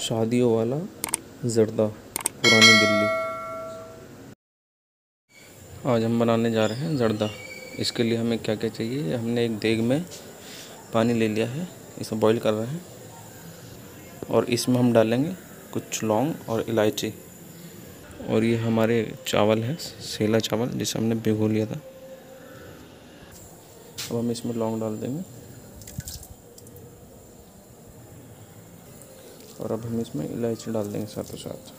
शादियों वाला जर्दा, पुरानी दिल्ली। आज हम बनाने जा रहे हैं जर्दा। इसके लिए हमें क्या क्या चाहिए, हमने एक देग में पानी ले लिया है, इसमें बॉईल कर रहे हैं और इसमें हम डालेंगे कुछ लौंग और इलायची। और ये हमारे चावल है, सेला चावल जिसे हमने भिगो लिया था। अब हम इसमें लौंग डाल देंगे और अब हम इसमें इलायची डाल देंगे साथों साथ।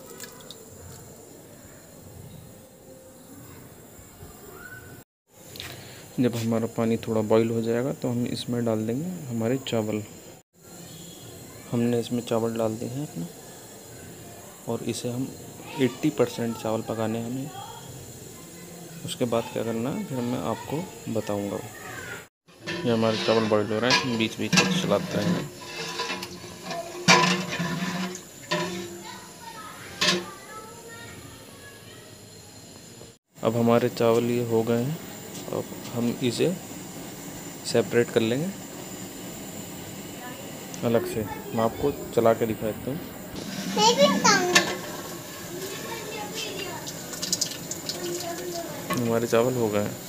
जब हमारा पानी थोड़ा बॉईल हो जाएगा तो हम इसमें डाल देंगे हमारे चावल। हमने इसमें चावल डाल दिए हैं अपने और इसे हम 80% चावल पकाने हैं हमें। उसके बाद क्या करना है फिर मैं आपको बताऊंगा। ये हमारे चावल बॉईल हो रहे हैं, हम बीच बीच में चलाते हैं। अब हमारे चावल ये हो गए हैं, अब हम इसे सेपरेट कर लेंगे अलग से। मैं आपको चला के दिखाता हूँ। हमारे चावल हो गए हैं।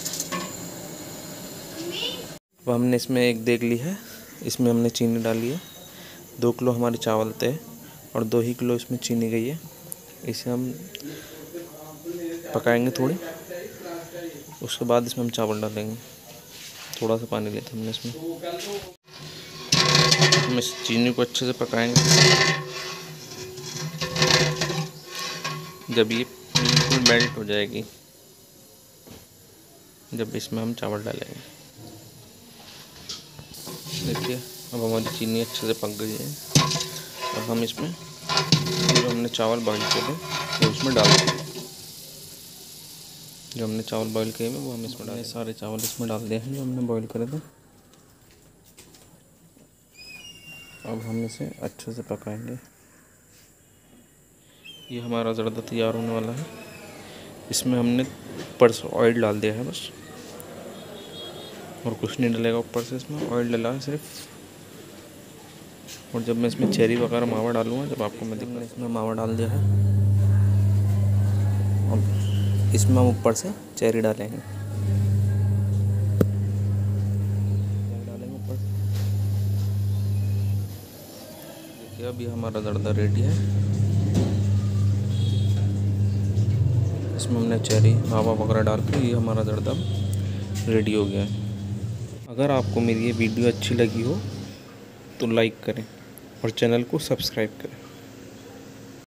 अब हमने इसमें एक देग ली है, इसमें हमने चीनी डाली है। 2 किलो हमारे चावल थे और 2 ही किलो इसमें चीनी गई है। इसे हम पकाएंगे थोड़ी, उसके बाद इसमें हम चावल डालेंगे। थोड़ा सा पानी लेते हैं हमने इसमें। हम इस चीनी को अच्छे से पकाएंगे जब ये बिल्कुल मेल्ट हो जाएगी, जब इसमें हम चावल डालेंगे। देखिए अब हमारी चीनी अच्छे से पक गई है। अब हम इसमें जो हमने चावल बॉईल किए थे वो उसमें डाल देंगे। जो हमने चावल बॉईल किए हैं वो हम इसमें डालें। सारे चावल इसमें डाल दिए हैं जो हमने बॉईल करे थे। अब हम इसे अच्छे से पकाएंगे। ये हमारा जर्दा तैयार होने वाला है। इसमें हमने ऊपर से ऑयल डाल दिया है बस, और कुछ नहीं डलेगा ऊपर से। इसमें ऑयल डला है सिर्फ। और जब मैं इसमें चेरी वगैरह मावा डालूँगा जब आपको मैं दिखाऊंगा। इसमें मावा डाल दिया है, इसमें हम ऊपर से चेरी डालेंगे। ऊपर देखिए अब ये हमारा जर्दा रेडी है। इसमें हमने चेरी हवा वगैरह डाल के ये हमारा जर्दा रेडी हो गया है। अगर आपको मेरी ये वीडियो अच्छी लगी हो तो लाइक करें और चैनल को सब्सक्राइब करें।